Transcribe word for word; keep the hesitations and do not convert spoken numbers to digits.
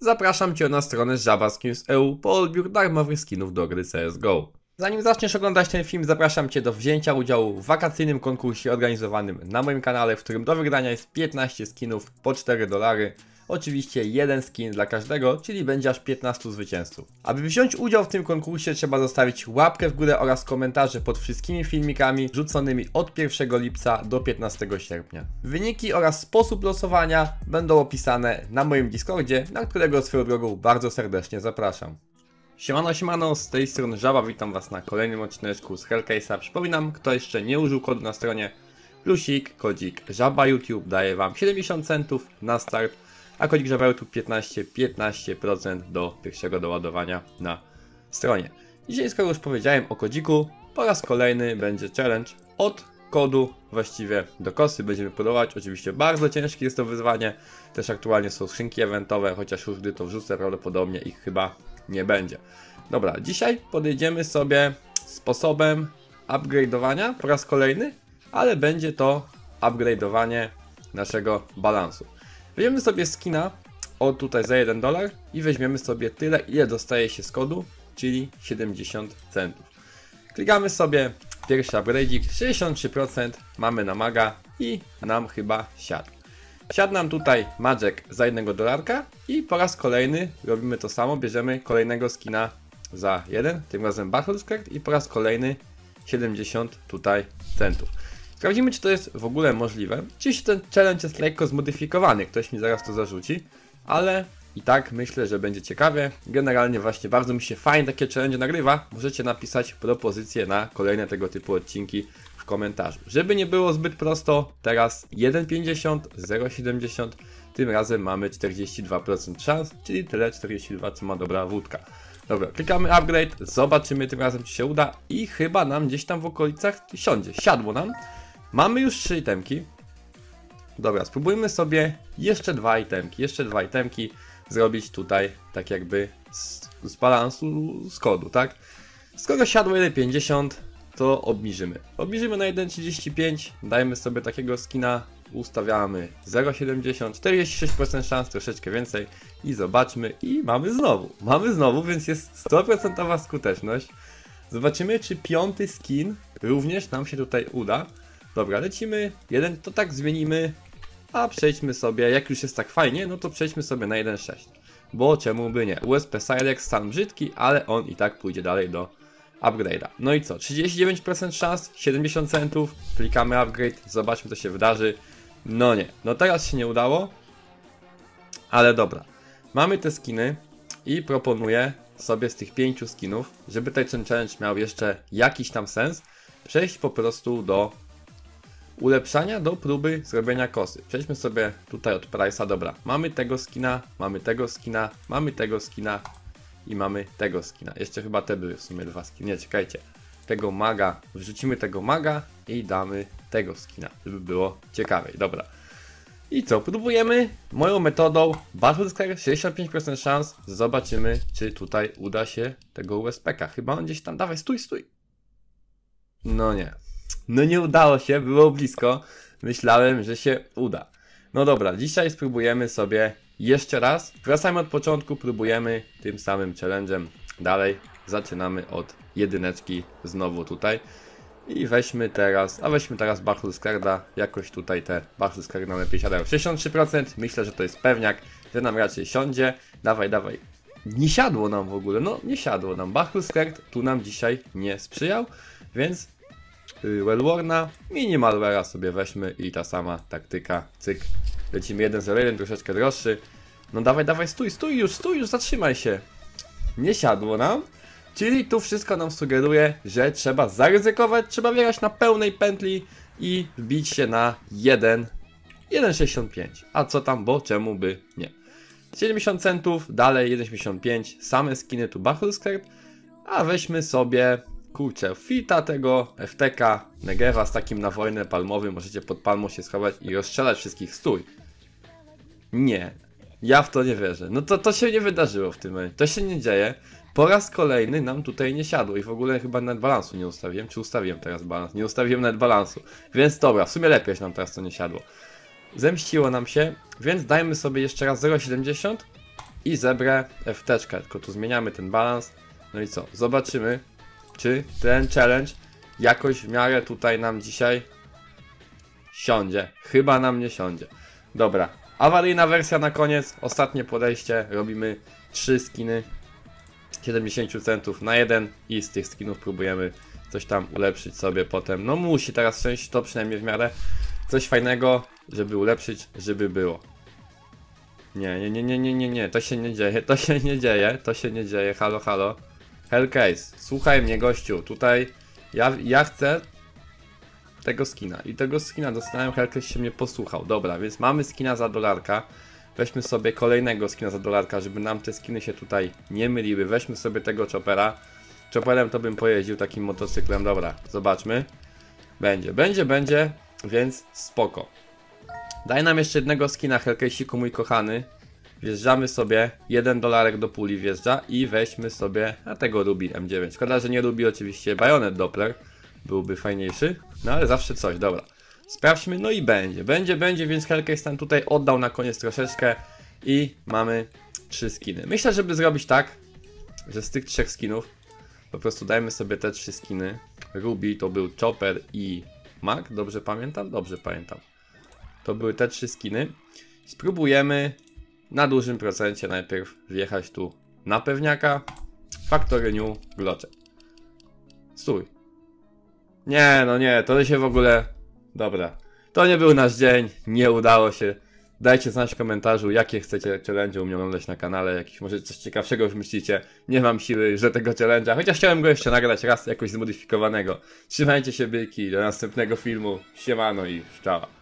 zapraszam Cię na stronę Żabaskins kropka e u po odbiór darmowych skinów do gry C S G O. Zanim zaczniesz oglądać ten film, zapraszam Cię do wzięcia udziału w wakacyjnym konkursie organizowanym na moim kanale, w którym do wygrania jest piętnaście skinów po cztery dolary. Oczywiście jeden skin dla każdego, czyli będzie aż piętnastu zwycięzców. Aby wziąć udział w tym konkursie, trzeba zostawić łapkę w górę oraz komentarze pod wszystkimi filmikami rzuconymi od pierwszego lipca do piętnastego sierpnia. Wyniki oraz sposób losowania będą opisane na moim Discordzie, na którego swoją drogą bardzo serdecznie zapraszam. Siemano, siemano, z tej strony Żaba, witam Was na kolejnym odcineczku z Hellcase'a. Przypominam, kto jeszcze nie użył kodu na stronie, plusik, kodzik ZabaYT daje Wam siedemdziesiąt centów na start, a kodzik ZabaYT piętnaście, piętnaście procent do pierwszego doładowania na stronie. Dzisiaj, skoro już powiedziałem o kodziku, po raz kolejny będzie challenge od kodu właściwie do kosy. Będziemy próbować, oczywiście bardzo ciężkie jest to wyzwanie, też aktualnie są skrzynki eventowe, chociaż już gdy to wrzucę, prawdopodobnie ich chyba nie będzie. Dobra, dzisiaj podejdziemy sobie sposobem upgrade'owania po raz kolejny, ale będzie to upgrade'owanie naszego balansu. Weźmiemy sobie skina o tutaj za jeden dolar i weźmiemy sobie tyle, ile dostaje się z kodu, czyli siedemdziesiąt centów. Klikamy sobie pierwszy upgrade'ik, sześćdziesiąt trzy procent mamy na maga i nam chyba siadł. Siadł nam tutaj Madżek za jednego dolarka i po raz kolejny robimy to samo, bierzemy kolejnego skina za jeden, tym razem Bachel Skryt i po raz kolejny siedemdziesiąt tutaj centów. Sprawdzimy, czy to jest w ogóle możliwe. Oczywiście ten challenge jest lekko zmodyfikowany, ktoś mi zaraz to zarzuci, ale i tak myślę, że będzie ciekawie. Generalnie właśnie bardzo mi się fajnie takie challenge nagrywa. Możecie napisać propozycje na kolejne tego typu odcinki w komentarzu. Żeby nie było zbyt prosto, teraz jeden pięćdziesiąt, zero siedemdziesiąt. Tym razem mamy czterdzieści dwa procent szans, czyli tyle czterdzieści dwa, co ma dobra wódka. Dobra, klikamy upgrade, zobaczymy tym razem, czy się uda i chyba nam gdzieś tam w okolicach siądzie. Siadło nam. Mamy już trzy itemki. Dobra, spróbujmy sobie jeszcze dwa itemki, jeszcze dwa itemki zrobić tutaj tak jakby z, z balansu, z kodu, tak? Skoro siadło jeden pięćdziesiąt, to obniżymy. Obniżymy na jeden trzydzieści pięć, dajmy sobie takiego skina, ustawiamy zero siedemdziesiąt, czterdzieści sześć procent szans, troszeczkę więcej i zobaczmy i mamy znowu, mamy znowu, więc jest sto procent skuteczność. Zobaczymy, czy piąty skin również nam się tutaj uda. Dobra, lecimy, jeden to tak zmienimy, a przejdźmy sobie, jak już jest tak fajnie, no to przejdźmy sobie na jeden sześć. Bo czemu by nie, U S P Sirex stan brzydki, ale on i tak pójdzie dalej do upgrade'a. No i co, trzydzieści dziewięć procent szans, siedemdziesiąt centów, klikamy upgrade, zobaczmy co się wydarzy. No nie, no teraz się nie udało, ale dobra. Mamy te skiny i proponuję sobie z tych pięciu skinów, żeby ten challenge miał jeszcze jakiś tam sens, przejść po prostu do ulepszania, do próby zrobienia kosy. Przejdźmy sobie tutaj od price'a, dobra, mamy tego skina, mamy tego skina, mamy tego skina i mamy tego skina. Jeszcze chyba te były w sumie dwa skiny, nie, czekajcie. Tego maga, wrzucimy tego maga i damy tego skina, żeby było ciekawiej, dobra. I co, próbujemy moją metodą Bachel Skryt, sześćdziesiąt pięć procent szans, zobaczymy czy tutaj uda się tego U S P-ka. Chyba on gdzieś tam, dawaj, stój, stój. No nie. No nie udało się, było blisko, myślałem, że się uda. No dobra, dzisiaj spróbujemy sobie jeszcze raz, wracamy od początku, próbujemy tym samym challenge'em dalej, zaczynamy od jedyneczki znowu tutaj i weźmy teraz, a weźmy teraz Bachl Skarda, jakoś tutaj te Bachl Skarda lepiej siadają, sześćdziesiąt trzy procent, myślę, że to jest pewniak, że nam raczej siądzie, dawaj, dawaj. Nie siadło nam w ogóle, no nie siadło nam, Bachl Skryt tu nam dzisiaj nie sprzyjał, więc Wellwarna, minimalwera sobie weźmy i ta sama taktyka, cyk, lecimy jeden zero jeden, troszeczkę droższy, no dawaj, dawaj, stój, stój już, stój już, zatrzymaj się, nie siadło nam, czyli tu wszystko nam sugeruje, że trzeba zaryzykować, trzeba wjechać na pełnej pętli i wbić się na jeden sześćdziesiąt pięć, a co tam, bo czemu by nie, siedemdziesiąt centów, dalej jeden siedemdziesiąt pięć, same skiny tu Bachel Skryt, a weźmy sobie Kucza, fita tego F T K Negeva z takim na wojnę palmowym, możecie pod palmą się schować i rozstrzelać wszystkich, stój. Nie, ja w to nie wierzę, no to, to się nie wydarzyło w tym momencie, to się nie dzieje. Po raz kolejny nam tutaj nie siadło i w ogóle chyba nawet balansu nie ustawiłem, czy ustawiłem teraz balans, nie ustawiłem nawet balansu. Więc dobra, w sumie lepiej, że nam teraz to nie siadło. Zemściło nam się, więc dajmy sobie jeszcze raz zero siedemdziesiąt i zebrę F T kę, tylko tu zmieniamy ten balans. No i co, zobaczymy, czy ten challenge jakoś w miarę tutaj nam dzisiaj siądzie. Chyba nam nie siądzie. Dobra, awaryjna wersja na koniec, ostatnie podejście, robimy trzy skiny siedemdziesiąt centów na jeden i z tych skinów próbujemy coś tam ulepszyć sobie potem. No musi teraz część to przynajmniej w miarę coś fajnego, żeby ulepszyć, żeby było. Nie, nie, nie, nie, nie, nie, nie, to się nie dzieje, to się nie dzieje, to się nie dzieje, halo, halo. Hellcase, słuchaj mnie gościu, tutaj ja, ja chcę tego skina i tego skina dostałem, Hellcase się mnie posłuchał. Dobra, więc mamy skina za dolarka, weźmy sobie kolejnego skina za dolarka, żeby nam te skiny się tutaj nie myliły, weźmy sobie tego chopera. Chopperem to bym pojeździł, takim motocyklem, dobra, zobaczmy. Będzie, będzie, będzie, więc spoko. Daj nam jeszcze jednego skina, Hellcase'iku mój kochany. Wjeżdżamy sobie, jeden dolarek do puli wjeżdża i weźmy sobie na tego Ruby M dziewięć. Szkoda, że nie Ruby oczywiście Bayonet Doppler, byłby fajniejszy, no ale zawsze coś, dobra. Sprawdźmy, no i będzie, będzie, będzie, więc Hellcase tam tutaj oddał na koniec troszeczkę i mamy trzy skiny. Myślę, żeby zrobić tak, że z tych trzech skinów po prostu dajmy sobie te trzy skiny. Ruby to był Chopper i Mac, dobrze pamiętam? Dobrze pamiętam. To były te trzy skiny. Spróbujemy na dużym procencie najpierw wjechać tu na pewniaka. Factory New Glocze. Stój. Nie, no nie, to się w ogóle... Dobra. To nie był nasz dzień, nie udało się. Dajcie znać w komentarzu, jakie chcecie challenge u mnie oglądać na kanale, jakieś może coś ciekawszego wymyślicie. Nie mam siły, że tego challenge'a, chociaż chciałem go jeszcze nagrać raz jakoś zmodyfikowanego. Trzymajcie się byki, do następnego filmu. Siemano i czoła.